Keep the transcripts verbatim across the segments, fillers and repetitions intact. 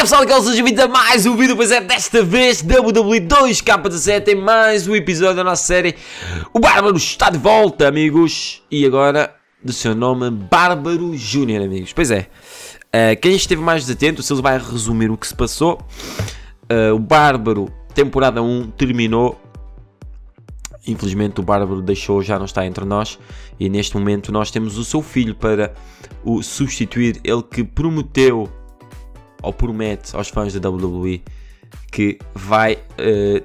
que é, pessoal, que sejam bem-vindos a mais um vídeo, pois é, desta vez W W E dois K dezessete, tem mais um episódio da nossa série O Bárbaro está de volta, amigos, e agora do seu nome Bárbaro Júnior, amigos. Pois é, uh, quem esteve mais desatento, o Silas vai resumir o que se passou. uh, O Bárbaro, temporada um, terminou. Infelizmente o Bárbaro deixou, já não está entre nós. E neste momento nós temos o seu filho para o substituir. Ele que prometeu, ou promete aos fãs da W W E, que vai uh,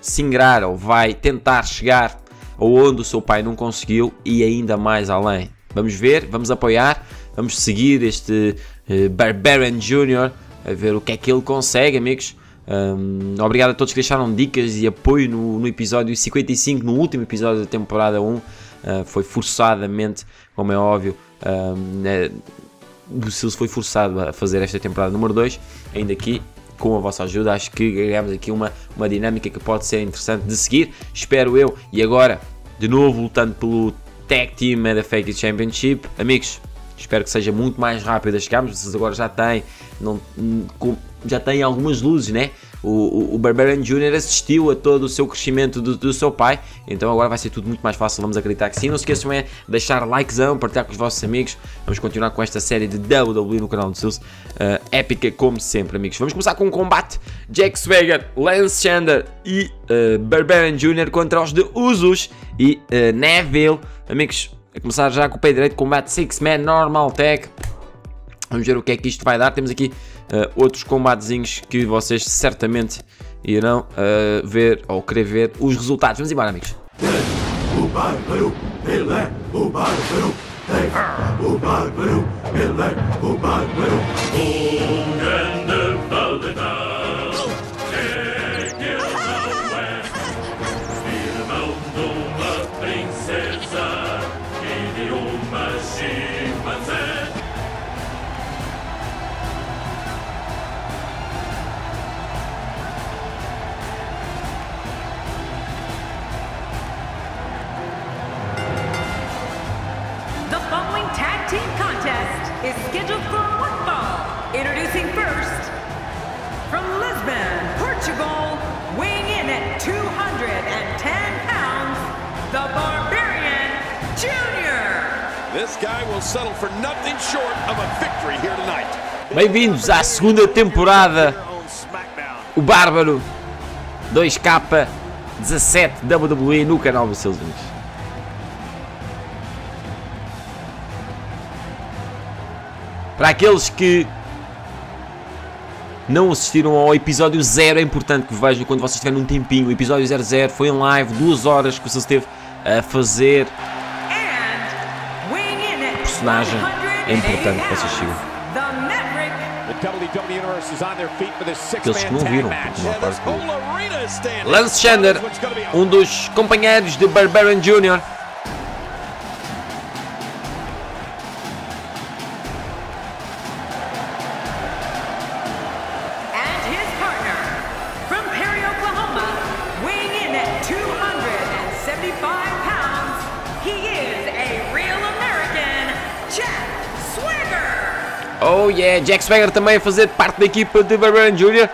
singrar, ou vai tentar chegar aonde o seu pai não conseguiu e ainda mais além. Vamos ver, vamos apoiar, vamos seguir este uh, Barbarian Júnior, a ver o que é que ele consegue, amigos. Um, obrigado a todos que deixaram dicas e apoio no, no episódio cinquenta e cinco, no último episódio da temporada um. Uh, foi forçadamente, como é óbvio, um, é, o Silas foi forçado a fazer esta temporada número dois. Ainda aqui, com a vossa ajuda, acho que ganhamos aqui uma, uma dinâmica que pode ser interessante de seguir, espero eu. E agora, de novo, lutando pelo Tag Team Motherfucking Championship, amigos. Espero que seja muito mais rápido a chegarmos. Vocês agora já têm, não, já têm algumas luzes, né? O, o, o Barbarian Júnior assistiu a todo o seu crescimento do, do seu pai. Então agora vai ser tudo muito mais fácil. Vamos acreditar que sim. Não se esqueçam é deixar likezão, partilhar com os vossos amigos. Vamos continuar com esta série de W W E no canal do Silas. Uh, épica como sempre, amigos. Vamos começar com um combate. Jack Swagger, Lance Chander e uh, Barbarian Júnior contra os de Usos e uh, Neville. Amigos, a começar já com o pé direito, combate six man, normal tag. Vamos ver o que é que isto vai dar. Temos aqui uh, outros combatezinhos que vocês certamente irão uh, ver ou querer ver os resultados. Vamos embora, amigos. O Bárbaro, ele é o Bárbaro. O Bárbaro, ele é o Bárbaro. Um grande paletão é que ele não é irmão de uma princesa. Is scheduled for one fall. Introducing first, from Lisbon, Portugal, weighing in at two hundred ten pounds, the Barbarian Júnior. This guy will settle for nothing short of a victory here tonight. Bem-vindos à segunda temporada, o Bárbaro dois K dezessete W W E no canal dos seus amigos. Para aqueles que não assistiram ao episódio zero, é importante que vejam quando vocês tiverem um tempinho. O episódio zero zero foi em live, duas horas que o Silas esteve a fazer. O personagem é importante que vocês sigam. Aqueles que não viram, porque não aparece que... Lance Chander, um dos companheiros de Barbarian Júnior. Oh yeah, Jack Swagger também a fazer parte da equipa de Barbarian Júnior.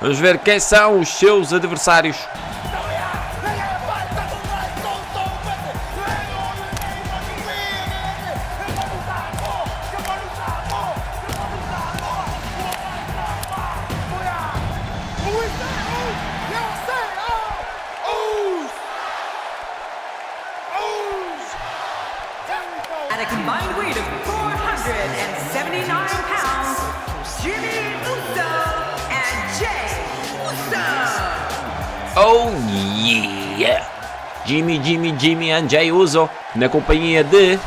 Vamos ver quem são os seus adversários. At a combined weight of four hundred seventy-nine pounds, Jimmy Uso and Jey Uso. Oh yeah! Jimmy, Jimmy, Jimmy and Jey Uso na companhia de...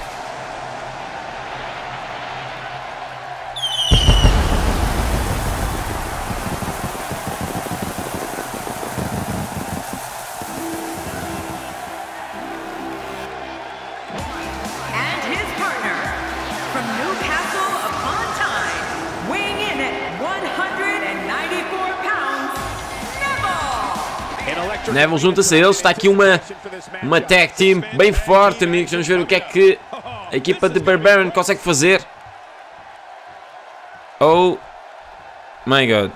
Neville junta-se a eles, está aqui uma, uma tag team bem forte, amigos. Vamos ver o que é que a equipa de Barbarian consegue fazer. Oh My God.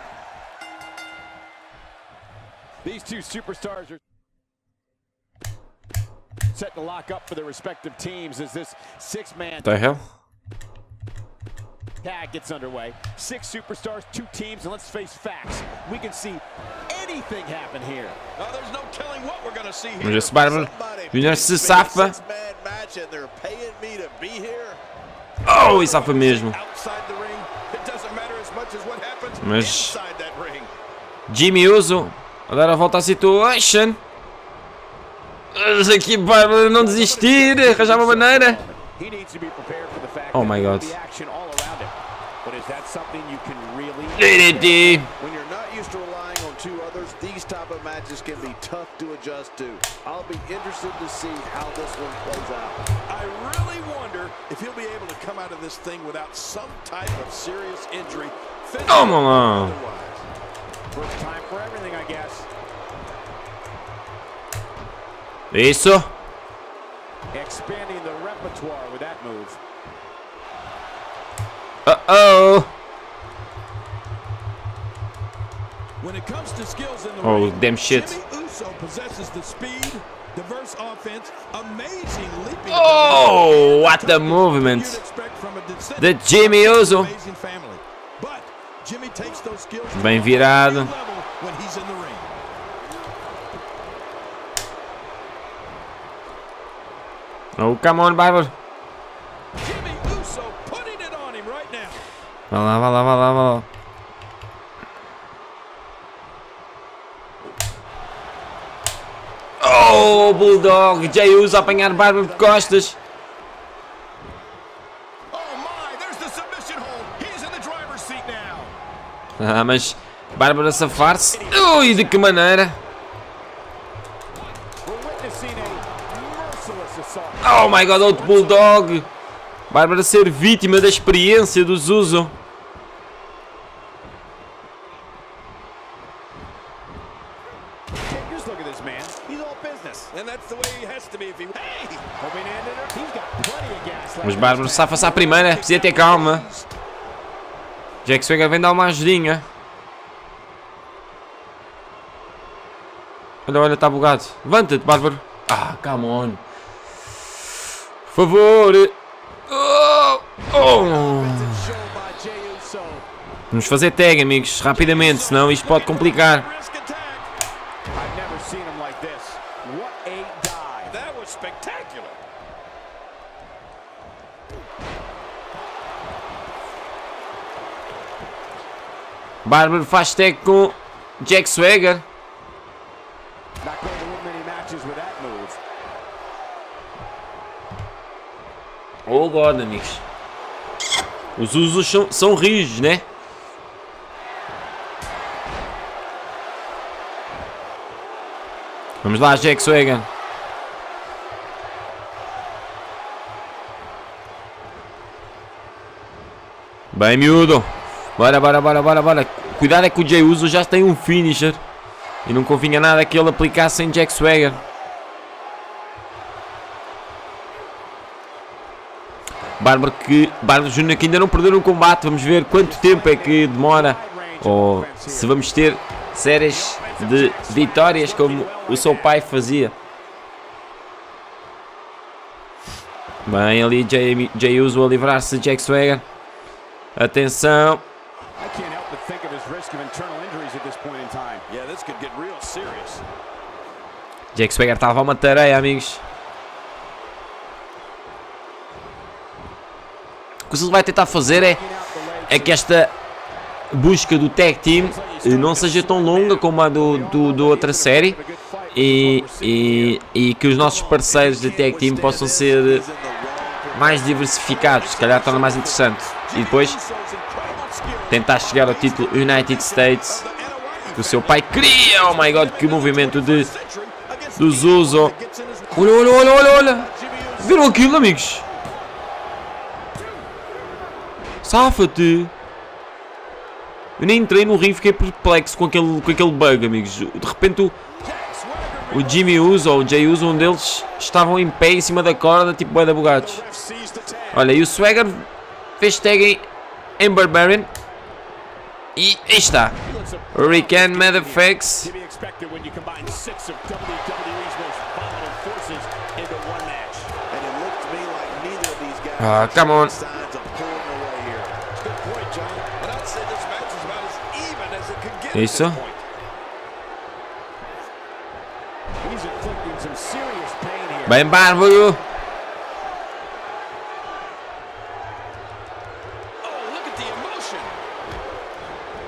These two superstars are set to lock up for their respective teams as this six-man the hell tag gets underway. Six superstars, two teams, and let's face facts. We can see anything happen here. Oh, there's no telling what we're gonna see here. Just Bárbaro Júnior se safa. Oh, e safa mesmo. Mas Jimmy Uso a dar a volta à situation. Mas aqui Bárbaro não desistir, arranjar uma maneira. Oh my God. D D T. Toma lá. Isso. Expanding the repertoire with that move. Uh-oh. When it comes to skills in the oh, damn shit. Jimmy Uso possesses the speed, diverse offense, amazing leaping. Oh, what the movement. The Jimmy Uso. But Jimmy takes those skills. Bem virado. When he's in the ring. Oh, come on, Bárbaro. Vai lá, vai lá, vai lá, vai lá. Oh, Bulldog! Jey Uso a apanhar Bárbaro de costas. Ah, mas Bárbaro a safar-se. Ui, de que maneira! Oh my God, outro Bulldog! Bárbaro a ser vítima da experiência do Uso. Mas Bárbaro safa-se à primeira, precisa ter calma. Jack Swagger vem dar uma ajudinha. Olha, olha, está bugado. Levanta-te, Bárbaro. Ah, come on. Por favor. Oh, oh. Vamos fazer tag, amigos, rapidamente, senão isto pode complicar. Bárbaro faz tag com Jack Swagger. Oh God, amigos. Os usos são, são rígidos, né? Vamos lá, Jack Swagger. Bem miúdo. Bora, bora, bora, bora, bora. Cuidado é que o Jey Uso já tem um finisher. E não convinha nada que ele aplicasse em Jack Swagger. Bárbaro que Bárbaro Júnior que ainda não perdeu um combate. Vamos ver quanto tempo é que demora ou se vamos ter séries de vitórias como o seu pai fazia. Bem ali Jey, Jey Uso a livrar-se de Jack Swagger. Atenção. Jack Swagger estava uma tareia, amigos. O que ele vai tentar fazer é, é que esta busca do tag team não seja tão longa como a do, do, do outra série e, e, e que os nossos parceiros de tag team possam ser mais diversificados, se calhar torna mais interessante. E depois tentar chegar ao título United States que o seu pai queria. Oh my God, que movimento de dos Uso. Olha, olha, olha, olha, olha. Viram aquilo, amigos? Safa-te! Eu nem entrei no ring, fiquei perplexo com aquele, com aquele bug, amigos. De repente o, o Jimmy Uso ou o Jey Uso, um deles, estavam em pé em cima da corda, tipo bué de bugados. Olha, e o Swagger fez tag em, em Barbarian. E está. Hurricane Madafix. Ah, come on. Isso. Bem, Bárbaro.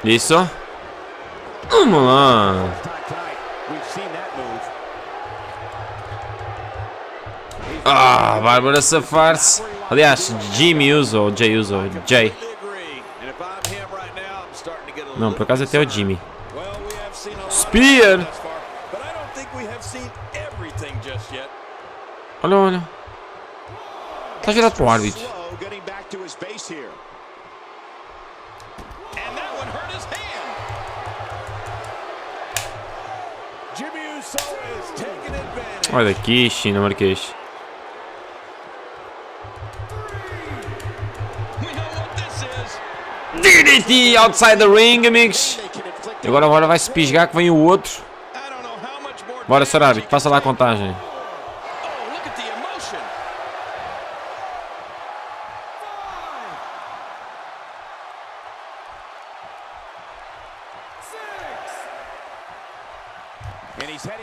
Isso. Vamos lá. Ah, Bárbaro safar-se. Aliás, Jimmy Uso ou Jey Uso, Jey. Não, por acaso até o Jimmy. Spear. Olha, olha. Tá virado pro árbitro. Olha aqui, China Marquês. D D T outside the ring, amigos. E agora, agora vai se pisgar que vem o outro. Bora, senhor árbitro, passa lá a contagem.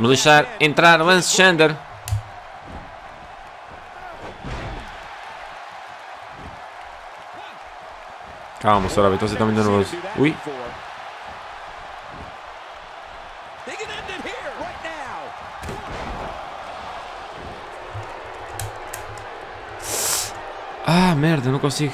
Vamos deixar entrar Lance Chander. Calma, senhor árbitro, você está muito nervoso. Ui. Ah, merda, não consigo.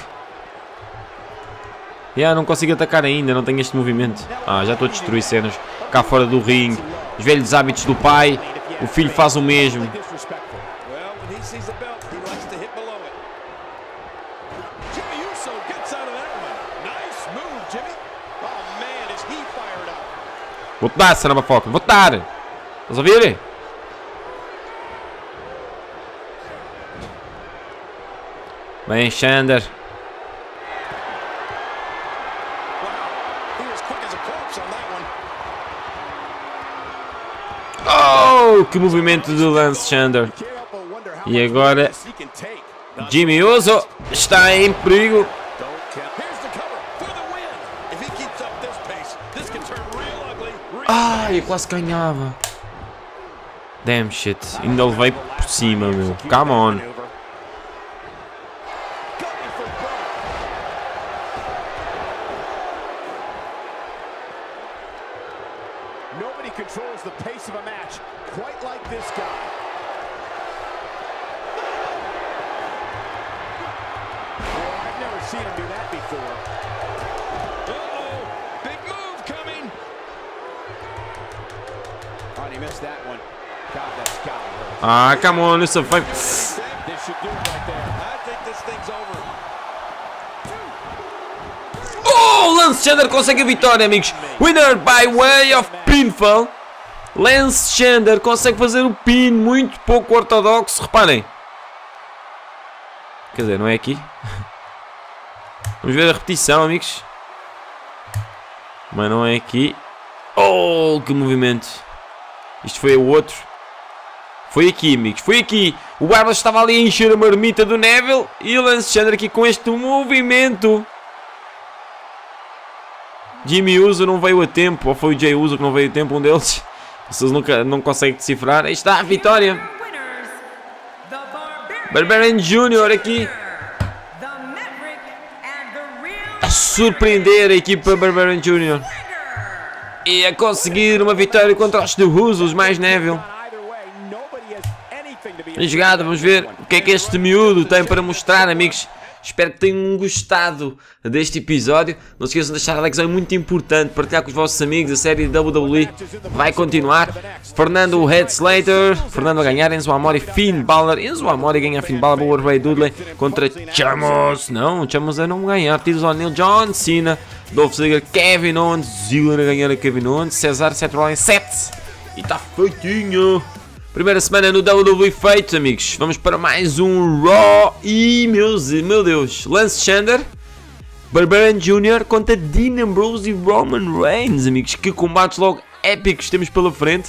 Yeah, não consigo atacar ainda, não tenho este movimento. Ah, já estou a destruir cenas cá fora do ringue. Os velhos hábitos do pai, o filho faz o mesmo. Vou te dar, Saramba Foca, vou te dar. Estás a ouvir? Bem, Chander. Que movimento do Lance Chander. E agora Jimmy Uso está em perigo. Ai, eu quase ganhava. Damn shit, ainda levei por cima, meu. Come on. Ah, come on, isso vai. Oh, Lance Chander consegue a vitória, amigos. Winner by way of pinfall. Lance Chander consegue fazer o pin, muito pouco ortodoxo, reparem. Quer dizer, não é aqui? Vamos ver a repetição, amigos. Mas não é aqui. Oh, que movimento. Isto foi o outro. Foi aqui, amigos, foi aqui. O Bárbaro estava ali a encher a marmita do Neville. E o Lance Chander aqui com este movimento. Jimmy Uso não veio a tempo. Ou foi o Jey Uso que não veio a tempo, um deles. Vocês nunca, não conseguem decifrar. Aí está a vitória. Bárbaro Júnior aqui a surpreender a equipa Bárbaro Júnior e a conseguir uma vitória contra os The Usos, mais Neville. Bem jogado, vamos ver o que é que este miúdo tem para mostrar, amigos. Espero que tenham gostado deste episódio. Não se esqueçam de deixar a like, é muito importante. Partilhar com os vossos amigos. A série W W E vai continuar. Fernando Head Slater. Fernando a ganhar. Enzo Amore e Finn Balor. Enzo Amore ganha Finn Balor. Ray Dudley contra Chamos. Não, Chamos a não ganhar. Tiros ao Neil. John Cena. Dolph Ziggler. Kevin Owens. Ziggler a ganhar a Kevin Owens. César Central em sete. E está feitinho. Primeira semana no W W E feito, amigos. Vamos para mais um Raw. E, meus, meu Deus, Lance Chander Bárbaro Júnior contra Dean Ambrose e Roman Reigns, amigos. Que combates logo épicos temos pela frente.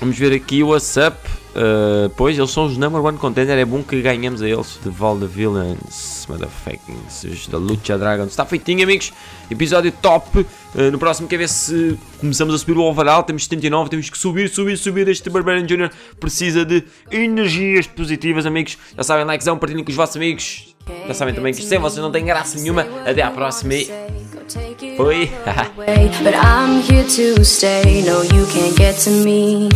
Vamos ver aqui o WhatsApp. Uh, pois, eles são os number one contender. É bom que ganhamos a eles. The Valda Villains, motherfuckings, da Lucha Dragons. Está feitinho, amigos. Episódio top. Uh, no próximo, quer ver se começamos a subir o overall. Temos setenta e nove. Temos que subir, subir, subir. Este Bárbaro Júnior precisa de energias positivas, amigos. Já sabem, likezão, partilhem com os vossos amigos. Já sabem também que sem vocês não tem graça nenhuma. Até à próxima e... Fui! But I'm here to stay. No, you can't get to me.